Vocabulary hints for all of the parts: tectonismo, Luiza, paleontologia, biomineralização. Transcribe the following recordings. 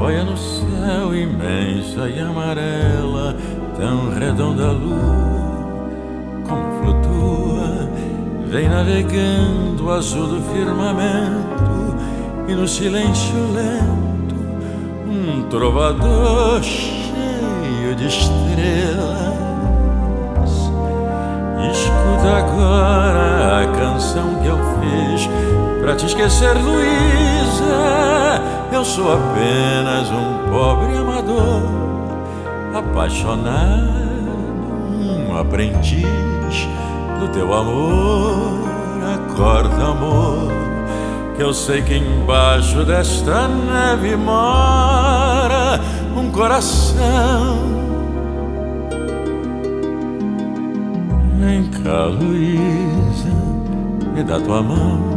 boia no céu imensa e amarela, tão redonda a lua como flutua, vem navegando o azul do firmamento, e no silêncio lento um trovador cheio de estrelas. Escuta agora a canção que eu fiz pra te esquecer, Luiza. Eu sou apenas um pobre amador, apaixonado, um aprendiz do teu amor. Acorda, amor, que eu sei que embaixo desta neve mora um coração. Vem cá, Luiza, me dá tua mão.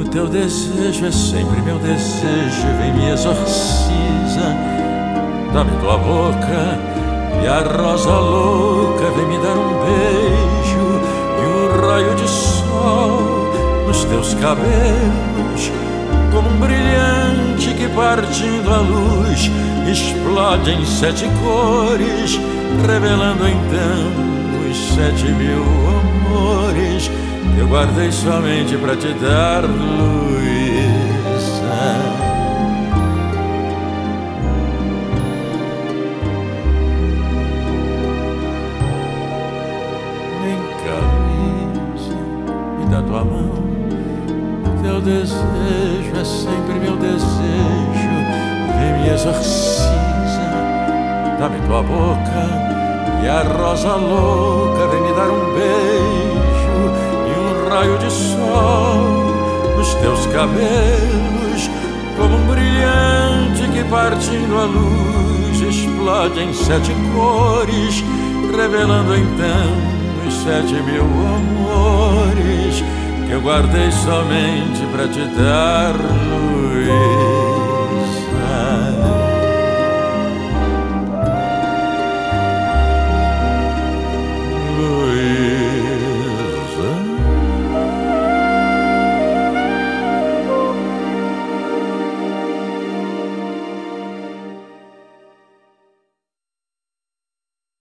O teu desejo é sempre meu desejo, vem me exorciza. Dá-me tua boca e a rosa louca vem me dar um beijo, e um raio de sol nos teus cabelos, como um brilhante que partindo a luz explode em sete cores, revelando então os 7.000 amores eu guardei somente pra te dar, Luiza. Vem cá, Luiza, me dá tua mão. O teu desejo é sempre meu desejo, vem me exorciza. Dá-me tua boca e a rosa louca vem me dar um beijo, raio de sol nos teus cabelos, como um brilhante que partindo a luz explode em 7 cores, revelando então os 7.000 amores que eu guardei somente pra te dar, Luiza.